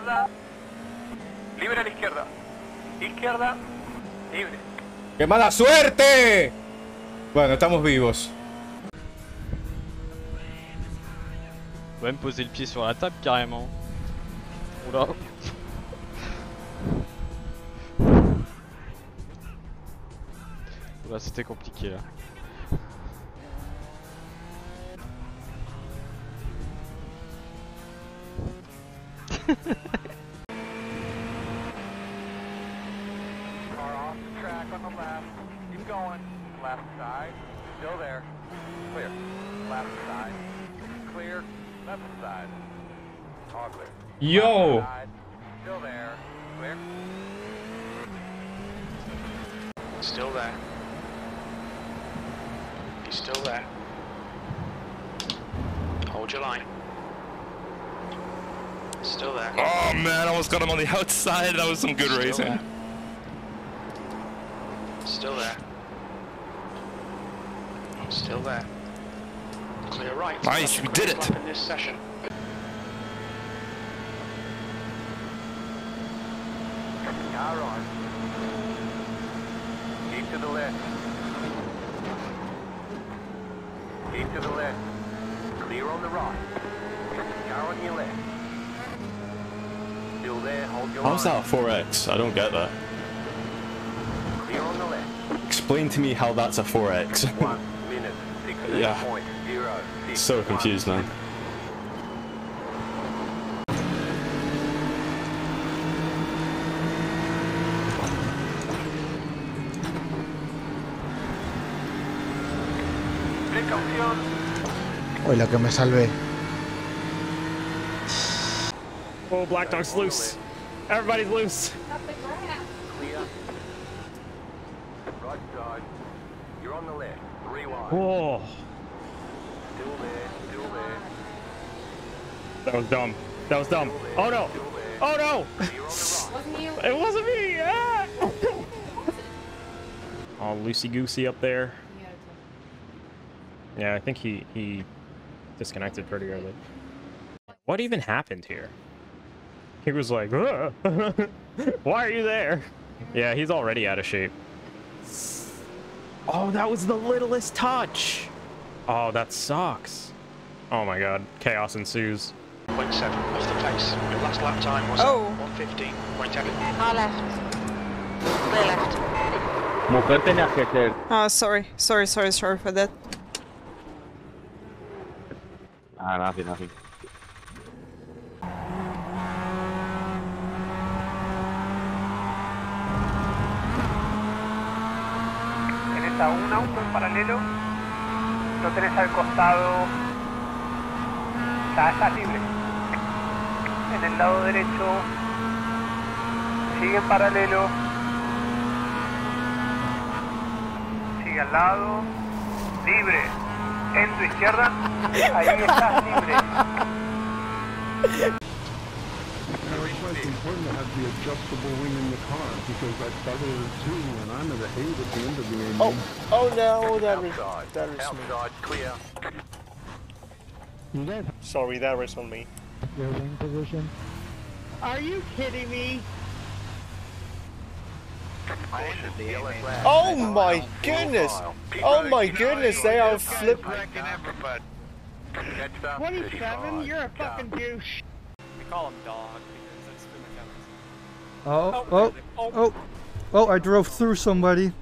izquierda, libre a la izquierda. Izquierda, libre. ¡Qué mala suerte! Bueno, estamos vivos. On va même poser le pied sur la table carrément. Oula. Oula, c'était compliqué là. Yo! Still there. Clear. Still there. He's still there. Hold your line. Still there. Oh man, I almost got him on the outside. That was some good racing. Still there. Still there. Clear right. Nice, we did it! In this session. Power on. Keep to the left. Keep to the left. Clear on the right. Power on your left. Still there, hold your line. How's that 4X? I don't get that. Clear on the left. Explain to me how that's a 4X. 1 minute, 16 yeah. Point, 0, 6, so confused now. Hoy lo que me salvé. Oh, Black Dog's loose. Everybody's loose. Whoa. That was dumb. That was dumb. Oh no. Oh no. It wasn't me. Ah. All loosey goosey up there. Yeah, I think he disconnected pretty early. What even happened here? He was like, why are you there? Yeah, he's already out of shape. Oh, that was the littlest touch. Oh, that sucks. Oh my God, chaos ensues. 0.7 off the pace. Your last lap time was 1:15. Far left. Clear left. Oh, sorry. Sorry for that. Ah, nothing. Tenés a un auto en paralelo, no tenés al costado, estás libre. En el lado derecho, sigue en paralelo, sigue al lado, libre. En tu izquierda, ahí estás libre. Oh, oh no, that was me. Sorry, that was on me. Your wing position. Are you kidding me? Oh my goodness! Oh my goodness, they are flipping. 27? You're a fucking douche. We call him Dog because it's been the counts. Oh, I drove through somebody.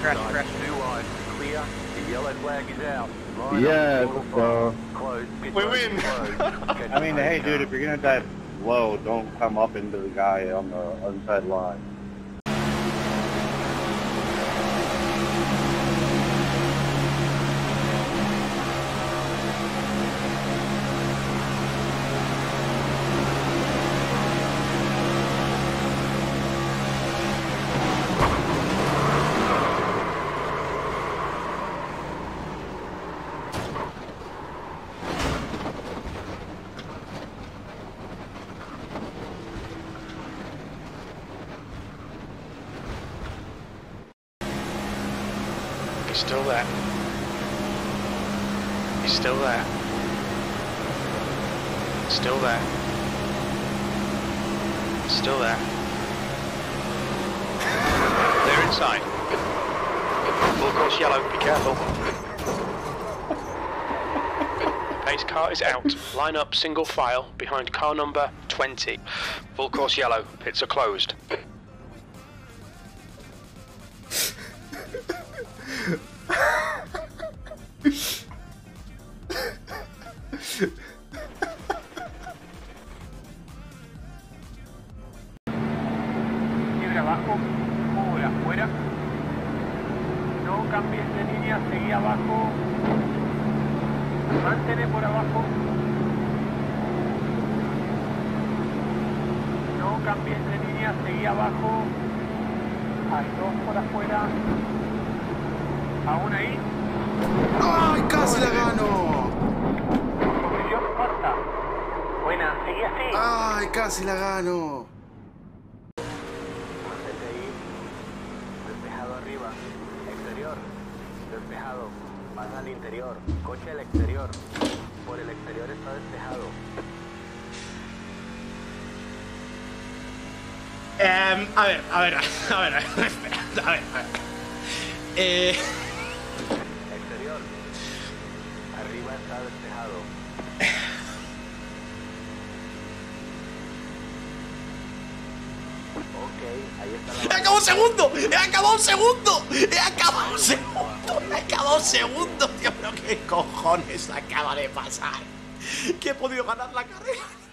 Crashed. Clear. The yellow flag is out. We win. I mean, hey, dude, if you're gonna dive low, don't come up into the guy on the inside line. He's still there. He's still there. Still there. Still there. They're inside. Full course yellow, be careful. Pace car is out. Line up single file behind car number 20. Full course yellow, pits are closed. A ver. Exterior. Arriba está despejado. Ok, ahí está la... ¡He acabado un segundo! Dios mío, ¿qué cojones acaba de pasar? ¿Que he podido ganar la carrera?